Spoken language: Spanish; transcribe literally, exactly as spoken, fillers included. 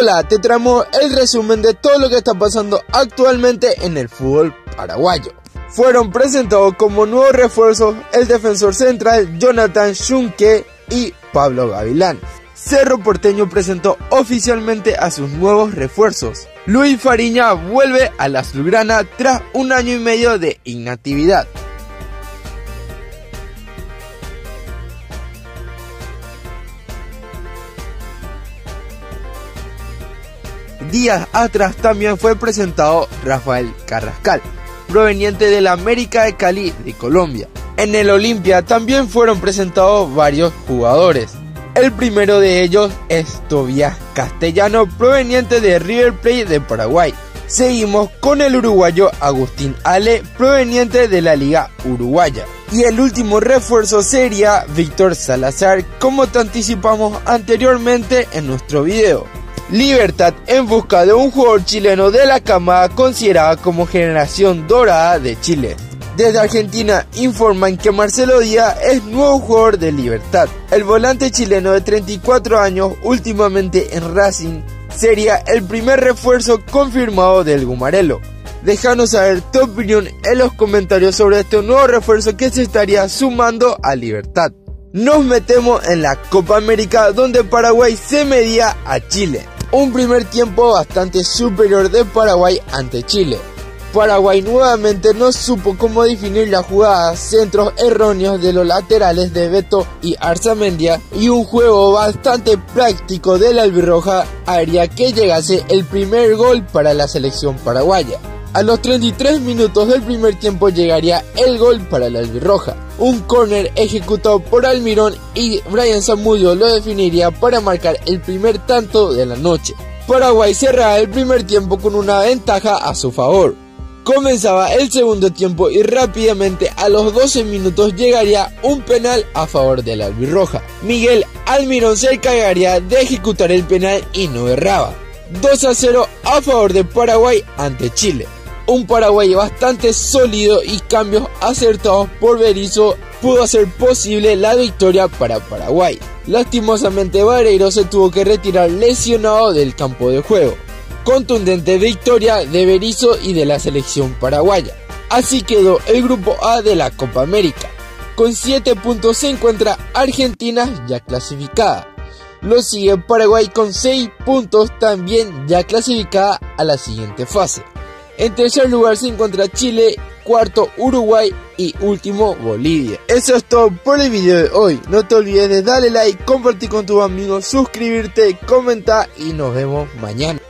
Hola, te traemos el resumen de todo lo que está pasando actualmente en el fútbol paraguayo. Fueron presentados como nuevos refuerzos el defensor central Jonathan Shunke y Pablo Gavilán. Cerro Porteño presentó oficialmente a sus nuevos refuerzos. Luis Fariña vuelve a la azulgrana tras un año y medio de inactividad. Días atrás también fue presentado Rafael Carrascal, proveniente de la América de Cali de Colombia. En el Olimpia también fueron presentados varios jugadores. El primero de ellos es Tobias Castellano, proveniente de River Plate de Paraguay. Seguimos con el uruguayo Agustín Ale, proveniente de la Liga Uruguaya. Y el último refuerzo sería Víctor Salazar, como te anticipamos anteriormente en nuestro video. Libertad en busca de un jugador chileno de la camada considerada como generación dorada de Chile. Desde Argentina informan que Marcelo Díaz es nuevo jugador de Libertad. El volante chileno de treinta y cuatro años, últimamente en Racing, sería el primer refuerzo confirmado del Gumarelo. Déjanos saber tu opinión en los comentarios sobre este nuevo refuerzo que se estaría sumando a Libertad. Nos metemos en la Copa América, donde Paraguay se medía a Chile. Un primer tiempo bastante superior de Paraguay ante Chile. Paraguay nuevamente no supo cómo definir la jugada, centros erróneos de los laterales de Beto y Arzamendia y un juego bastante práctico de la albirroja haría que llegase el primer gol para la selección paraguaya. A los treinta y tres minutos del primer tiempo llegaría el gol para la albirroja. Un córner ejecutado por Almirón y Brian Samudio lo definiría para marcar el primer tanto de la noche. Paraguay cerraba el primer tiempo con una ventaja a su favor. Comenzaba el segundo tiempo y rápidamente a los doce minutos llegaría un penal a favor de la albirroja. Miguel Almirón se encargaría de ejecutar el penal y no erraba. dos a cero a favor de Paraguay ante Chile. Un Paraguay bastante sólido y cambios acertados por Berizzo pudo hacer posible la victoria para Paraguay. Lastimosamente Barreiro se tuvo que retirar lesionado del campo de juego. Contundente victoria de Berizzo y de la selección paraguaya. Así quedó el grupo A de la Copa América. Con siete puntos se encuentra Argentina, ya clasificada. Lo sigue Paraguay con seis puntos, también ya clasificada a la siguiente fase. En tercer lugar se encuentra Chile, cuarto Uruguay y último Bolivia. Eso es todo por el video de hoy. No te olvides de darle like, compartir con tus amigos, suscribirte, comentar y nos vemos mañana.